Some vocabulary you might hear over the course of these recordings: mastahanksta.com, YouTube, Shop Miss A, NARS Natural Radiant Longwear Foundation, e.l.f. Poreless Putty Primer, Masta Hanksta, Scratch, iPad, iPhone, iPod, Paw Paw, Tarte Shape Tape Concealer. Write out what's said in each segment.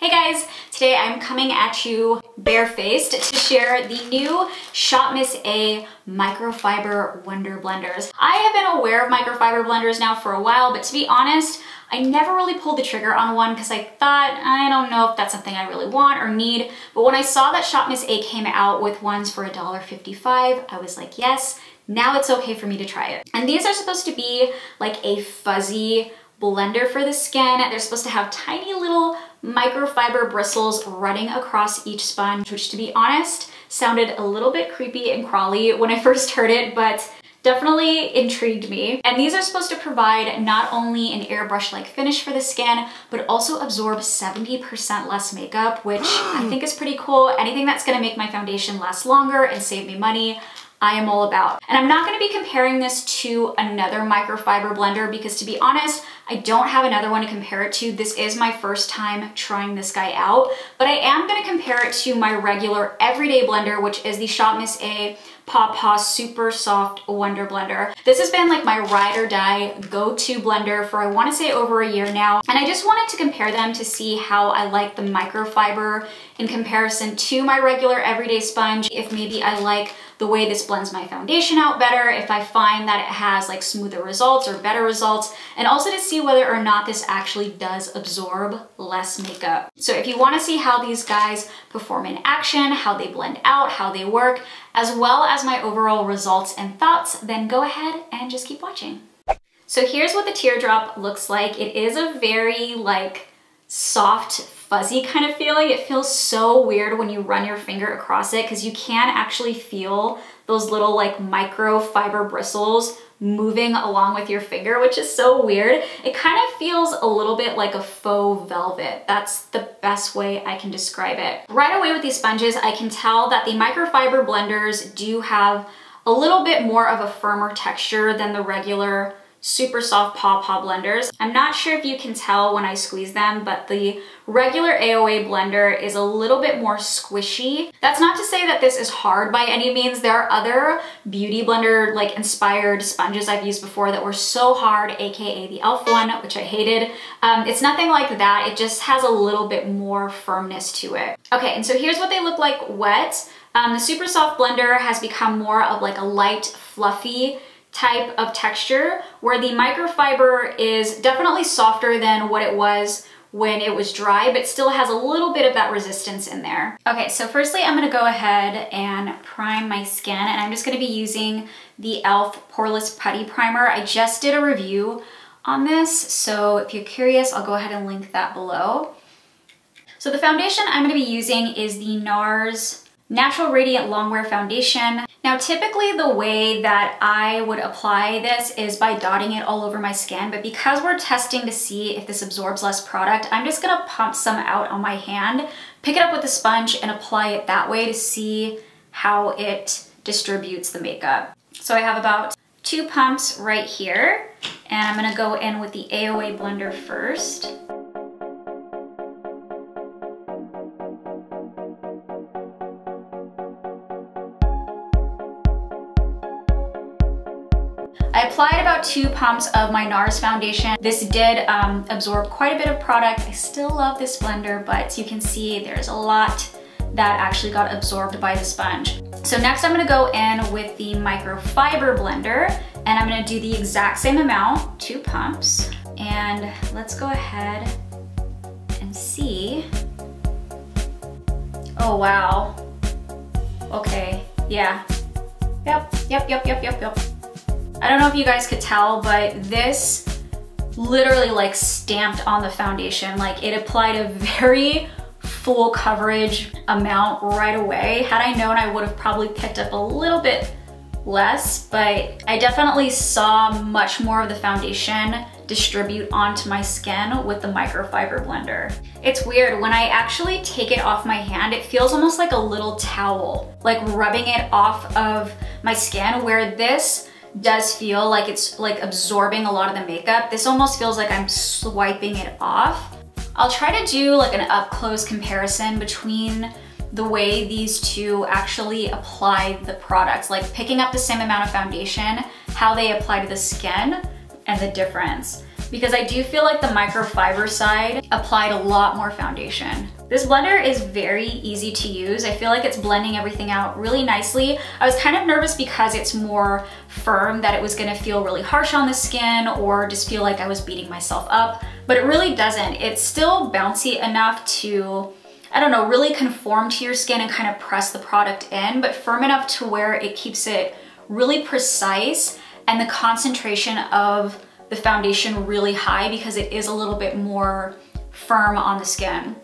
Hey guys, today I'm coming at you barefaced to share the new Shop Miss A Microfiber Wonder Blenders. I have been aware of microfiber blenders now for a while, but to be honest, I never really pulled the trigger on one because I thought, I don't know if that's something I really want or need. But when I saw that Shop Miss A came out with ones for $1.55, I was like, yes, now it's okay for me to try it. And these are supposed to be like a fuzzy blender for the skin. They're supposed to have tiny little microfiber bristles running across each sponge, which to be honest, sounded a little bit creepy and crawly when I first heard it, but definitely intrigued me. And these are supposed to provide not only an airbrush-like finish for the skin, but also absorb 70% less makeup, which I think is pretty cool. Anything that's gonna make my foundation last longer and save me money, I am all about. And I'm not gonna be comparing this to another microfiber blender because to be honest, I don't have another one to compare it to. This is my first time trying this guy out, but I am gonna compare it to my regular everyday blender, which is the Shop Miss A Paw Paw Super Soft Wonder Blender. This has been like my ride or die go-to blender for I wanna say over a year now. And I just wanted to compare them to see how I like the microfiber in comparison to my regular everyday sponge, if maybe I like the way this blends my foundation out better, if I find that it has like smoother results or better results, and also to see whether or not this actually does absorb less makeup. So if you wanna see how these guys perform in action, how they blend out, how they work, as well as my overall results and thoughts, then go ahead and just keep watching. So here's what the teardrop looks like. It is a very like soft, fuzzy kind of feeling. It feels so weird when you run your finger across it because you can actually feel those little like microfiber bristles moving along with your finger, which is so weird. It kind of feels a little bit like a faux velvet. That's the best way I can describe it. Right away with these sponges, I can tell that the microfiber blenders do have a little bit more of a firmer texture than the regular super soft Paw Paw blenders. I'm not sure if you can tell when I squeeze them, but the regular AOA blender is a little bit more squishy. That's not to say that this is hard by any means. There are other beauty blender like inspired sponges I've used before that were so hard, AKA the e.l.f. one, which I hated. It's nothing like that. It just has a little bit more firmness to it. Okay, and so here's what they look like wet. The super soft blender has become more of like a light, fluffy type of texture, where the microfiber is definitely softer than what it was when it was dry, but still has a little bit of that resistance in there. Okay, so firstly, I'm gonna go ahead and prime my skin, and I'm just gonna be using the e.l.f. Poreless Putty Primer. I just did a review on this, so if you're curious, I'll go ahead and link that below. So the foundation I'm gonna be using is the NARS Natural Radiant Longwear Foundation. Now, typically the way that I would apply this is by dotting it all over my skin, but because we're testing to see if this absorbs less product, I'm just gonna pump some out on my hand, pick it up with a sponge and apply it that way to see how it distributes the makeup. So I have about 2 pumps right here, and I'm gonna go in with the AOA blender first. I applied about 2 pumps of my NARS foundation. This did absorb quite a bit of product. I still love this blender, but you can see there's a lot that actually got absorbed by the sponge. So next I'm gonna go in with the microfiber blender, and I'm gonna do the exact same amount, 2 pumps. And let's go ahead and see. Oh, wow. Okay, yeah. Yep. I don't know if you guys could tell, but this literally like stamped on the foundation. Like it applied a very full coverage amount right away. Had I known, I would have probably picked up a little bit less, but I definitely saw much more of the foundation distribute onto my skin with the microfiber blender. It's weird, when I actually take it off my hand, it feels almost like a little towel, like rubbing it off of my skin, where this does feel like it's like absorbing a lot of the makeup. This almost feels like I'm swiping it off. I'll try to do like an up-close comparison between the way these two actually apply the products, like picking up the same amount of foundation, how they apply to the skin, and the difference. because I do feel like the microfiber side applied a lot more foundation. This blender is very easy to use. I feel like it's blending everything out really nicely. I was kind of nervous because it's more firm that it was gonna feel really harsh on the skin or just feel like I was beating myself up, but it really doesn't. It's still bouncy enough to, I don't know, really conform to your skin and kind of press the product in, but firm enough to where it keeps it really precise and the concentration of the foundation really high because it is a little bit more firm on the skin.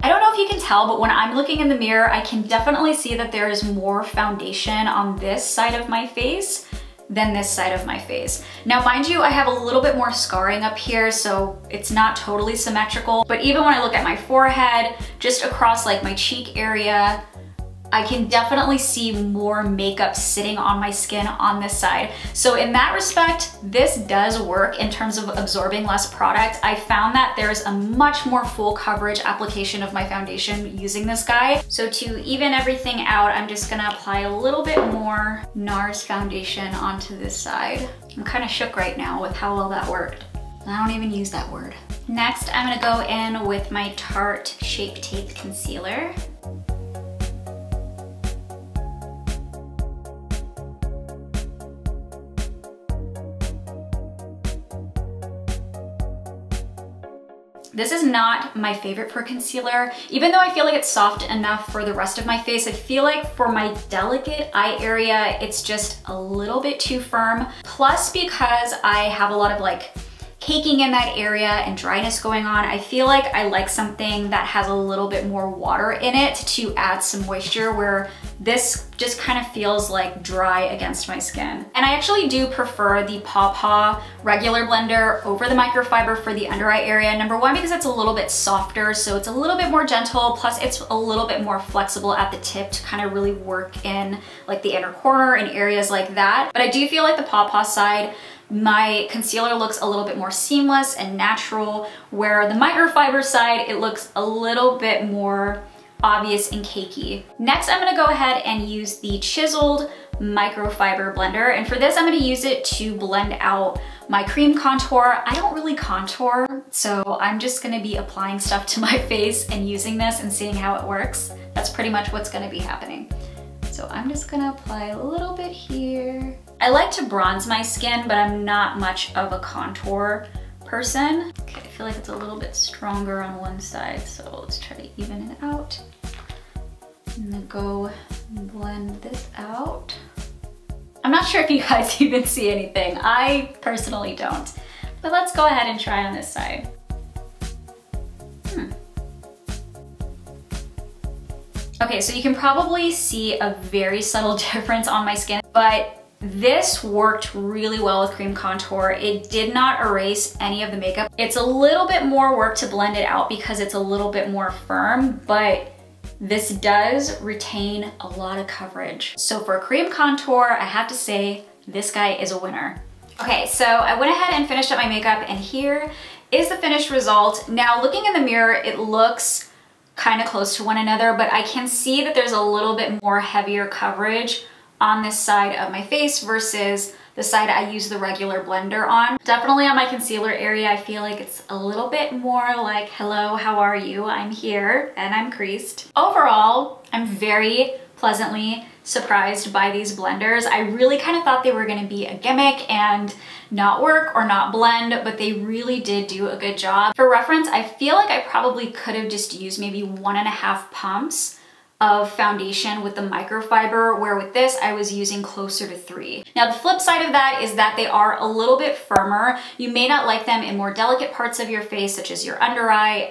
I don't know if you can tell, but when I'm looking in the mirror, I can definitely see that there is more foundation on this side of my face than this side of my face. Now, mind you, I have a little bit more scarring up here, so it's not totally symmetrical, but even when I look at my forehead, just across like my cheek area, I can definitely see more makeup sitting on my skin on this side. So in that respect, this does work in terms of absorbing less product. I found that there's a much more full coverage application of my foundation using this guy. So to even everything out, I'm just gonna apply a little bit more NARS foundation onto this side. I'm kind of shook right now with how well that worked. I don't even use that word. Next, I'm gonna go in with my Tarte Shape Tape Concealer. This is not my favorite for concealer. Even though I feel like it's soft enough for the rest of my face, I feel like for my delicate eye area, it's just a little bit too firm. Plus, because I have a lot of like caking in that area and dryness going on, I feel like I like something that has a little bit more water in it to add some moisture, where this just kind of feels like dry against my skin. And I actually do prefer the Paw Paw regular blender over the microfiber for the under eye area. Number one, because it's a little bit softer, so it's a little bit more gentle, plus it's a little bit more flexible at the tip to kind of really work in like the inner corner and areas like that. But I do feel like the Paw Paw side, my concealer looks a little bit more seamless and natural, where the microfiber side, it looks a little bit more obvious and cakey. Next, I'm gonna go ahead and use the chiseled microfiber blender. And for this, I'm gonna use it to blend out my cream contour. I don't really contour, so I'm just gonna be applying stuff to my face and using this and seeing how it works. That's pretty much what's gonna be happening. So I'm just gonna apply a little bit here. I like to bronze my skin, but I'm not much of a contour person. Okay, I feel like it's a little bit stronger on one side, so let's try to even it out. I'm gonna go blend this out. I'm not sure if you guys even see anything. I personally don't, but let's go ahead and try on this side. Okay, so you can probably see a very subtle difference on my skin, but this worked really well with cream contour. It did not erase any of the makeup. It's a little bit more work to blend it out because it's a little bit more firm, but this does retain a lot of coverage. So for cream contour, I have to say this guy is a winner. Okay, so I went ahead and finished up my makeup, and here is the finished result. Now, looking in the mirror, it looks kind of close to one another, but I can see that there's a little bit more heavier coverage on this side of my face versus the side I use the regular blender on. Definitely on my concealer area, I feel like it's a little bit more like, hello, how are you? I'm here and I'm creased. Overall, I'm very pleasantly surprised by these blenders. I really kind of thought they were gonna be a gimmick and not work or not blend, but they really did do a good job. For reference, I feel like I probably could have just used maybe 1.5 pumps of foundation with the microfiber, where with this I was using closer to 3. Now, the flip side of that is that they are a little bit firmer. You may not like them in more delicate parts of your face, such as your under eye,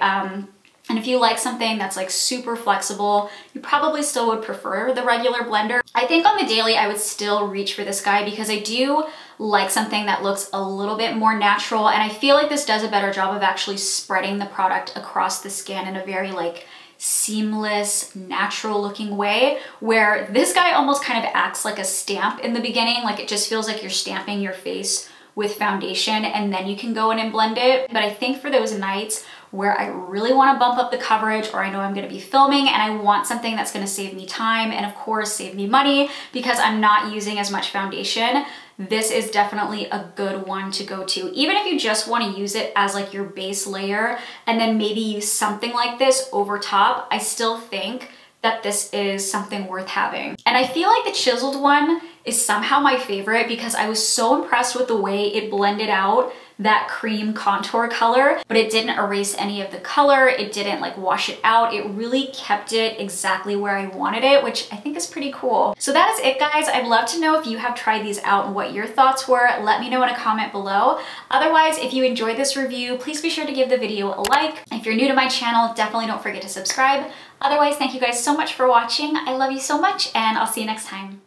and if you like something that's like super flexible, you probably still would prefer the regular blender. I think on the daily, I would still reach for this guy because I do like something that looks a little bit more natural, and I feel like this does a better job of actually spreading the product across the skin in a very like seamless, natural looking way, where this guy almost kind of acts like a stamp in the beginning. Like, it just feels like you're stamping your face with foundation and then you can go in and blend it. But I think for those nights where I really want to bump up the coverage, or I know I'm going to be filming and I want something that's going to save me time and of course save me money because I'm not using as much foundation, this is definitely a good one to go to. Even if you just want to use it as like your base layer and then maybe use something like this over top, I still think that this is something worth having. And I feel like the chiseled one is somehow my favorite because I was so impressed with the way it blended out that cream contour color, but it didn't erase any of the color. It didn't like wash it out. It really kept it exactly where I wanted it, which I think is pretty cool. So that is it, guys. I'd love to know if you have tried these out and what your thoughts were. Let me know in a comment below. Otherwise, if you enjoyed this review, please be sure to give the video a like. If you're new to my channel, definitely don't forget to subscribe. Otherwise, thank you guys so much for watching. I love you so much and I'll see you next time.